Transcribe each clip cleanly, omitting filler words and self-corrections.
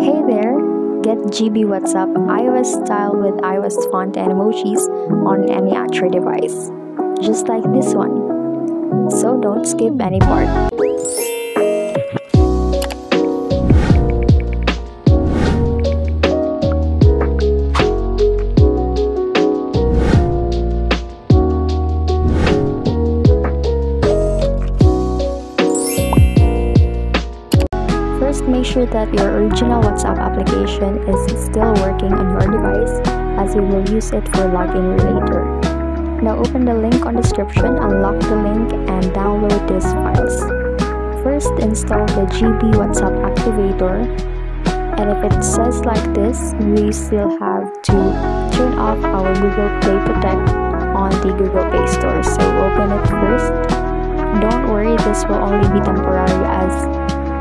Hey there! Get GB WhatsApp iOS style with iOS font and emojis on any Android device, just like this one. So don't skip any part. Make sure that your original WhatsApp application is still working on your device, as you will use it for login later. Now open the link on description, unlock the link, and download these files. First, install the GB WhatsApp activator, and if it says like this, we still have to turn off our Google Play Protect on the Google Play Store, so open it first. Don't worry, this will only be temporary as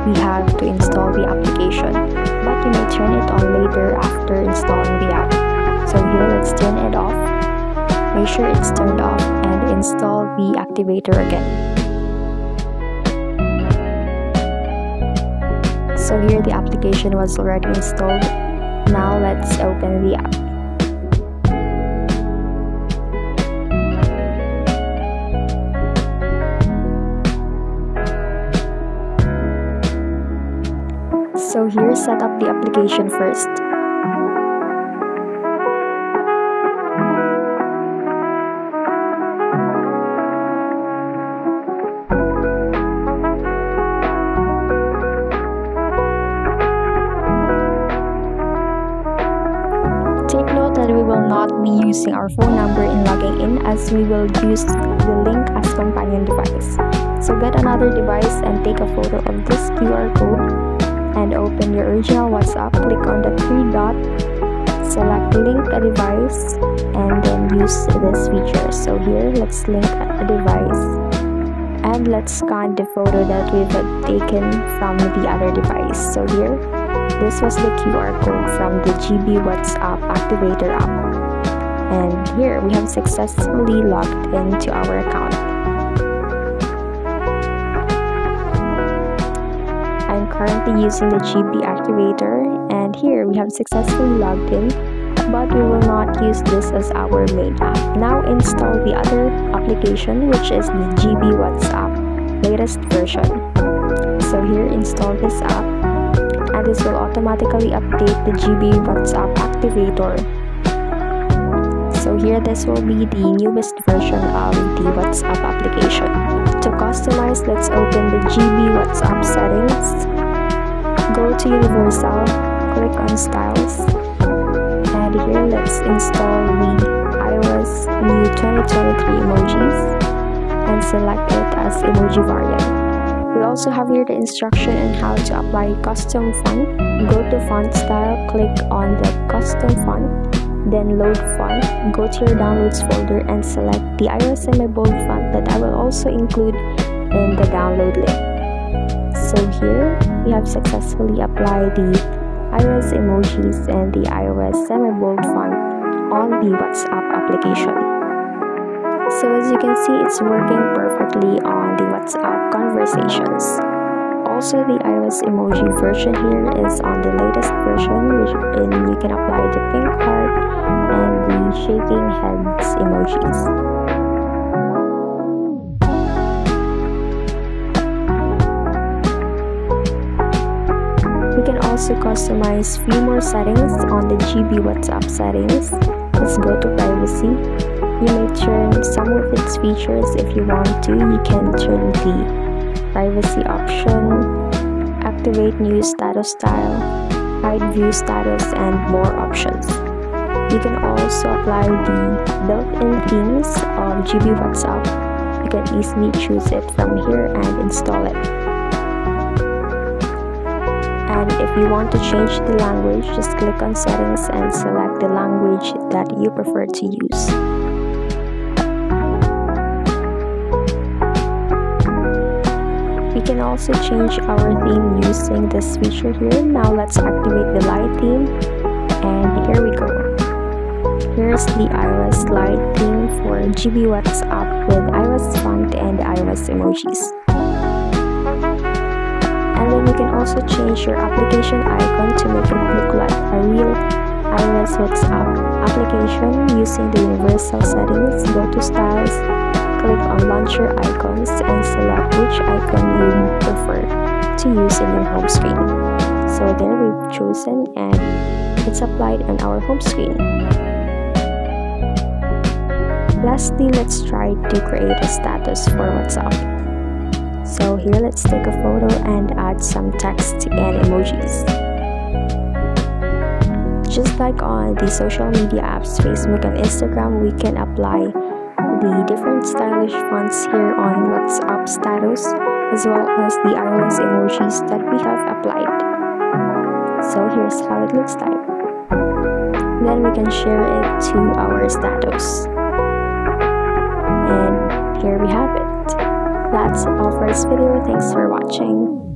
we have to install the application, but you may turn it on later after installing the app. So here, let's turn it off. Make sure it's turned off and install the activator again. So here the application was already installed. Now let's open the app. So here, set up the application first. Take note that we will not be using our phone number in logging in, as we will use the link as companion device. So get another device and take a photo of this QR code. And open your original WhatsApp, click on the three dot, select link a device, and then use this feature. So here, let's link a device, and let's scan the photo that we've taken from the other device. So here, this was the QR code from the GB WhatsApp activator app, and here we have successfully logged into our account. I'm currently using the GB activator, and here we have successfully logged in, but we will not use this as our main app. Now install the other application, which is the GB WhatsApp latest version. So here, install this app, and this will automatically update the GB WhatsApp activator. So here, this will be the newest version of the WhatsApp application. To customize, let's open the GB WhatsApp settings, go to Universal, click on Styles, and here let's install the iOS new 2023 emojis and select it as emoji variant. We'll also have here the instruction on how to apply custom font. Go to Font Style, click on the Custom Font, then load font, go to your downloads folder and select the iOS Semibold font that I will also include in the download link. So here, we have successfully applied the iOS emojis and the iOS Semibold font on the WhatsApp application. So as you can see, it's working perfectly on the WhatsApp conversations. Also, the iOS emoji version here is on the latest version, and you can apply the pink heart and the shaking heads emojis. We can also customize few more settings on the GB WhatsApp settings. Let's go to privacy. You may turn some of its features if you want to. You can turn the privacy option, activate new status style, hide view status, and more options. You can also apply the built-in themes on GB WhatsApp. You can easily choose it from here and install it. And if you want to change the language, just click on settings and select the language that you prefer to use. We can also change our theme using this feature here. Now let's activate the light theme, and here we go. Here's the iOS light theme for GB WhatsApp with iOS font and iOS emojis. And then you can also change your application icon to make it new iOS WhatsApp application using the universal settings, go to Styles, click on Launcher Icons, and select which icon you prefer to use in your home screen. So there we've chosen, and it's applied on our home screen. Lastly, let's try to create a status for WhatsApp. So here, let's take a photo and add some text and emojis. Just like on the social media apps, Facebook and Instagram, we can apply the different stylish fonts here on WhatsApp status, as well as the iOS emojis that we have applied. So here's how it looks like. Then we can share it to our status. And here we have it. That's all for this video. Thanks for watching.